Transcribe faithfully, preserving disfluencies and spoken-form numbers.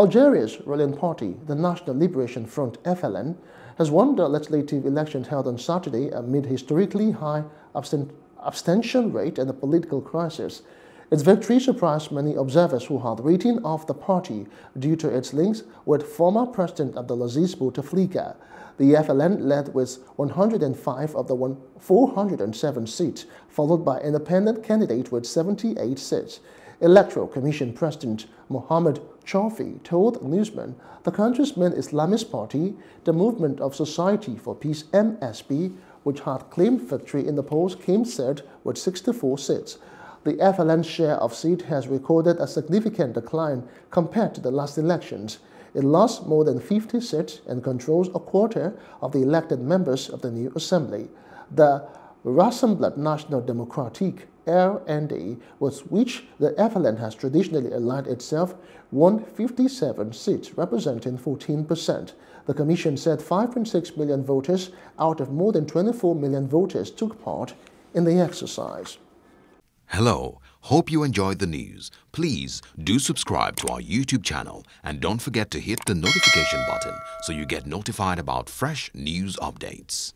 Algeria's ruling party, the National Liberation Front F L N, has won the legislative election held on Saturday amid historically high abstent abstention rate and a political crisis. Its victory surprised many observers who had written off the party due to its links with former President Abdelaziz Bouteflika. The F L N led with one hundred and five of the four hundred and seven seats, followed by independent candidate with seventy-eight seats. Electoral Commission President Mohammed Chafi told newsmen the country's main Islamist party, the Movement of Society for Peace M S B, which had claimed victory in the polls, came third with sixty-four seats. The F L N's share of seats has recorded a significant decline compared to the last elections. It lost more than fifty seats and controls a quarter of the elected members of the new assembly. The Rassemblement National Democratique L N D, with which the F L N has traditionally aligned itself, won fifty-seven seats, representing fourteen percent. The Commission said five point six million voters out of more than twenty-four million voters took part in the exercise. Hello, hope you enjoyed the news. Please do subscribe to our YouTube channel and don't forget to hit the notification button so you get notified about fresh news updates.